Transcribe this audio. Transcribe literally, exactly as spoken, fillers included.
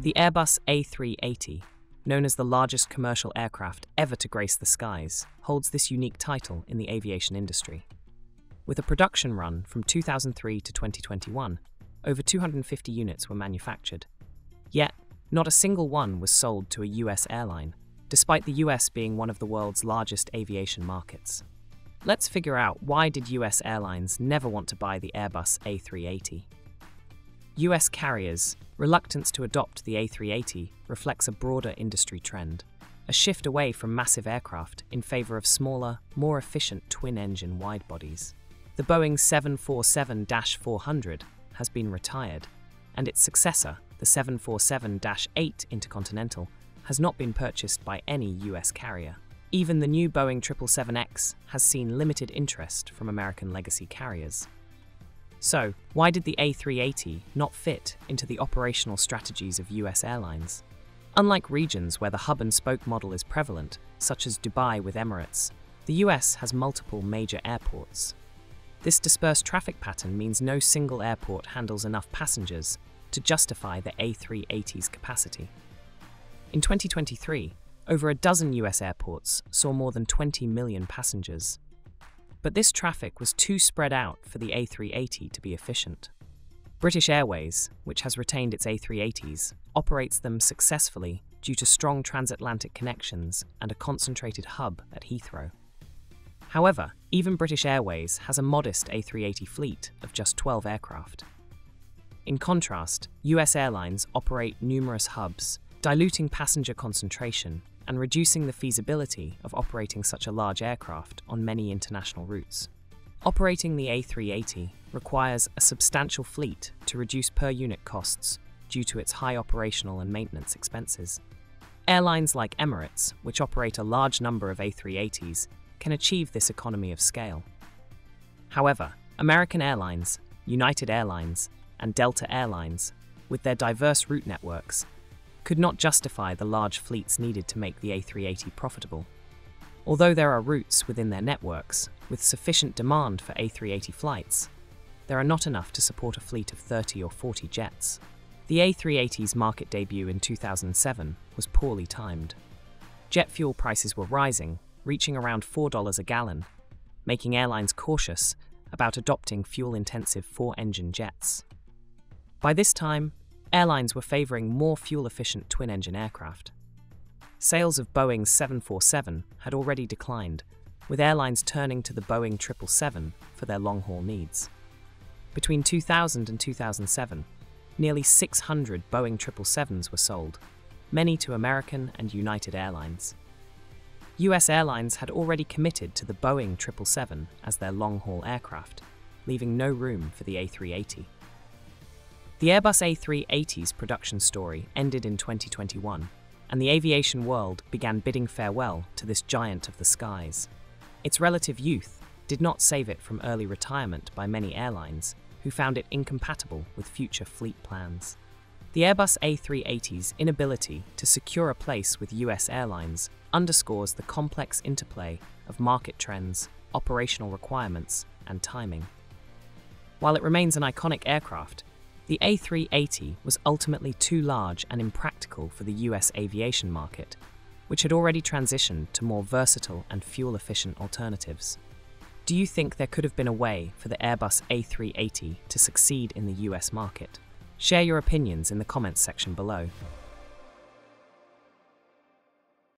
The Airbus A three eighty, known as the largest commercial aircraft ever to grace the skies, holds this unique title in the aviation industry. With a production run from two thousand three to twenty twenty-one, over two hundred fifty units were manufactured. Yet, not a single one was sold to a U S airline, despite the U S being one of the world's largest aviation markets. Let's figure out why did U S airlines never want to buy the Airbus A three eighty. U S carriers' reluctance to adopt the A three eighty reflects a broader industry trend, a shift away from massive aircraft in favor of smaller, more efficient twin-engine widebodies. The Boeing seven forty-seven four hundred has been retired, and its successor, the seven forty-seven eight Intercontinental, has not been purchased by any U S carrier. Even the new Boeing seven seventy-seven X has seen limited interest from American legacy carriers. So, why did the A three eighty not fit into the operational strategies of U S airlines? Unlike regions where the hub-and-spoke model is prevalent, such as Dubai with Emirates, the U S has multiple major airports. This dispersed traffic pattern means no single airport handles enough passengers to justify the A three eighty's capacity. In twenty twenty-three, over a dozen U S airports saw more than twenty million passengers. But this traffic was too spread out for the A three eighty to be efficient. British Airways, which has retained its A three eighties, operates them successfully due to strong transatlantic connections and a concentrated hub at Heathrow. However, even British Airways has a modest A three eighty fleet of just twelve aircraft. In contrast, U S airlines operate numerous hubs, diluting passenger concentration and reducing the feasibility of operating such a large aircraft on many international routes. Operating the A three eighty requires a substantial fleet to reduce per-unit costs due to its high operational and maintenance expenses. Airlines like Emirates, which operate a large number of A three eighties, can achieve this economy of scale. However, American Airlines, United Airlines, and Delta Air Lines, with their diverse route networks, could not justify the large fleets needed to make the A three eighty profitable. Although there are routes within their networks with sufficient demand for A three eighty flights, there are not enough to support a fleet of thirty or forty jets. The A three eighty's market debut in two thousand seven was poorly timed. Jet fuel prices were rising, reaching around four dollars a gallon, making airlines cautious about adopting fuel-intensive four-engine jets. By this time, airlines were favoring more fuel-efficient twin-engine aircraft. Sales of Boeing seven forty-seven had already declined, with airlines turning to the Boeing seven seventy-seven for their long-haul needs. Between two thousand and two thousand seven, nearly six hundred Boeing seven seventy-sevens were sold, many to American and United Airlines. U S airlines had already committed to the Boeing seven seventy-seven as their long-haul aircraft, leaving no room for the A three eighty. The Airbus A three eighty's production story ended in twenty twenty-one, and the aviation world began bidding farewell to this giant of the skies. Its relative youth did not save it from early retirement by many airlines, who found it incompatible with future fleet plans. The Airbus A three eighty's inability to secure a place with U S airlines underscores the complex interplay of market trends, operational requirements, and timing. While it remains an iconic aircraft, the A three eighty was ultimately too large and impractical for the U S aviation market, which had already transitioned to more versatile and fuel-efficient alternatives. Do you think there could have been a way for the Airbus A three eighty to succeed in the U S market? Share your opinions in the comments section below.